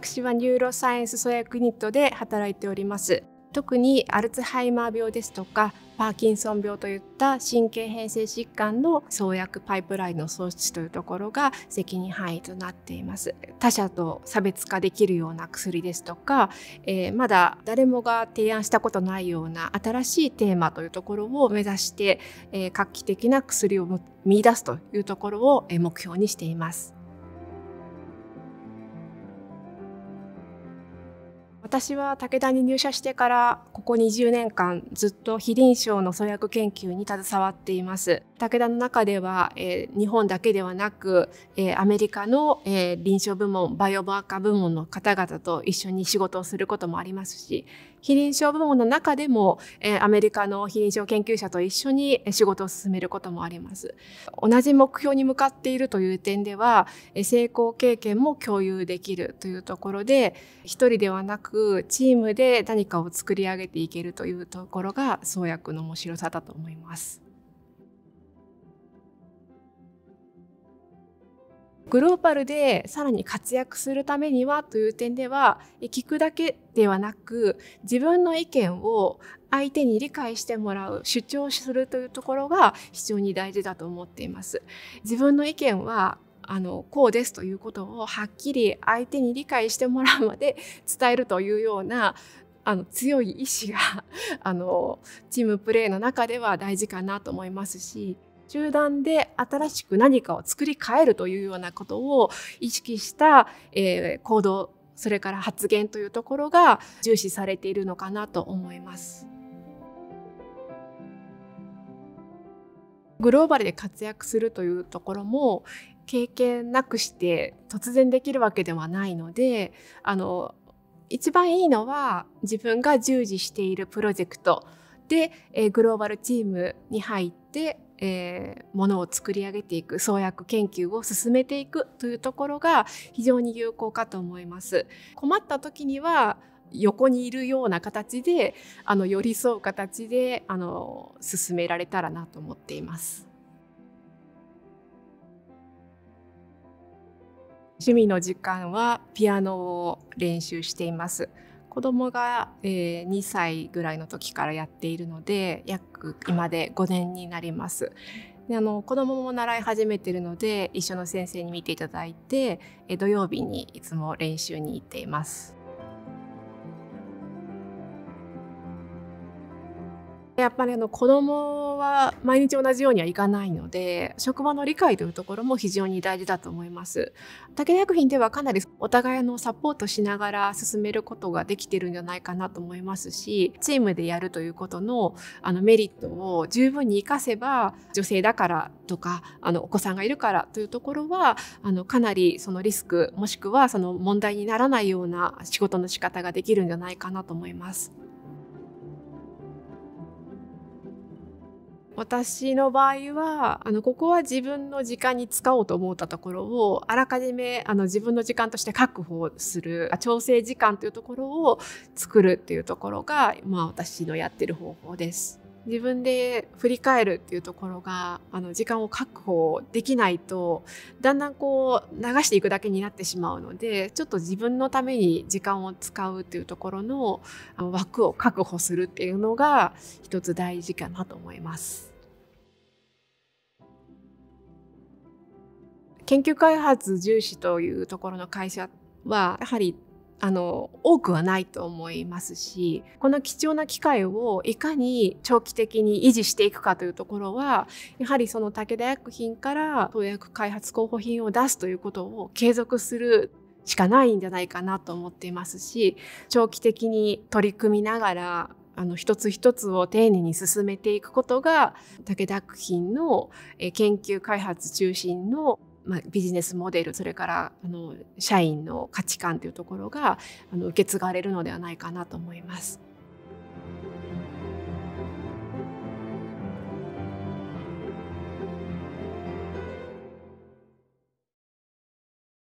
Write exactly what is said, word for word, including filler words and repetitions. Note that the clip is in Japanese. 私はニューロサイエンス創薬ユニットで働いております。特にアルツハイマー病ですとかパーキンソン病といった神経変性疾患の創薬パイプラインの創出というところが責任範囲となっています。他者と差別化できるような薬ですとか、えー、まだ誰もが提案したことないような新しいテーマというところを目指して、えー、画期的な薬を見出すというところを目標にしています。私は武田に入社してからここにじゅうねんかんずっと非臨床の創薬研究に携わっています。武田の中では、えー、日本だけではなく、えー、アメリカの、えー、臨床部門、バイオマーカー部門の方々と一緒に仕事をすることもありますし、非臨床部門の中でも、えー、アメリカの非臨床研究者と一緒に仕事を進めることもあります。同じ目標に向かっているという点では、成功経験も共有できるというところで、一人ではなくチームで何かを作り上げていけるというところが創薬の面白さだと思います。グローバルでさらに活躍するためにはという点では、聞くだけではなく自分の意見を相手に理解してもらう、主張するというところが非常に大事だと思っています。自分の意見はあのこうですということをはっきり相手に理解してもらうまで伝えるというようなあの強い意志があのチームプレーの中では大事かなと思いますし。集団で新しく何かを作り変えるというようなことを意識した、えー、行動、それから発言というところが重視されているのかなと思います。グローバルで活躍するというところも経験なくして突然できるわけではないので、あの一番いいのは自分が従事しているプロジェクトで、えー、グローバルチームに入ってえー、ものを作り上げていく、創薬研究を進めていくというところが非常に有効かと思います。困った時には横にいるような形で、あの寄り添う形であの進められたらなと思っています。趣味の時間はピアノを練習しています。子供がにさいぐらいの時からやっているので、約今でごねんになります。で、あの子供も習い始めているので、一緒の先生に見ていただいて、土曜日にいつも練習に行っています。やっぱりあの子供は毎日同じようにはいかないので、職場の理解というところも非常に大事だと思います。武田薬品ではかなりお互いのサポートしながら進めることができてるんじゃないかなと思いますし、チームでやるということのあのメリットを十分に活かせば、女性だからとかあのお子さんがいるからというところはあのかなりそのリスク、もしくはその問題にならないような仕事の仕方ができるんじゃないかなと思います。私の場合はあのここは自分の時間に使おうと思ったところをあらかじめあの自分の時間として確保する調整時間というところを作るっていうところが、まあ、私のやってる方法です。自分で振り返るっていうところがあの時間を確保できないとだんだんこう流していくだけになってしまうので、ちょっと自分のために時間を使うっていうところの枠を確保するっていうのが一つ大事かなと思います。研究開発重視というところの会社はやはりあの多くはないと思いますし、この貴重な機会をいかに長期的に維持していくかというところは、やはりその武田薬品から創薬開発候補品を出すということを継続するしかないんじゃないかなと思っていますし、長期的に取り組みながらあの一つ一つを丁寧に進めていくことが武田薬品の研究開発中心のまあ、ビジネスモデル、それからあの社員の価値観というところがあの受け継がれるのではないかなと思います。